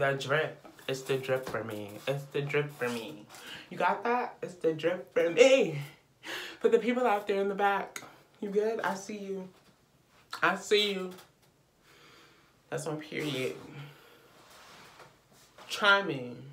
The drip. It's the drip for me. It's the drip for me. You got that? It's the drip for me. For the people out there in the back, you good? I see you. I see you. That's on period. Try me.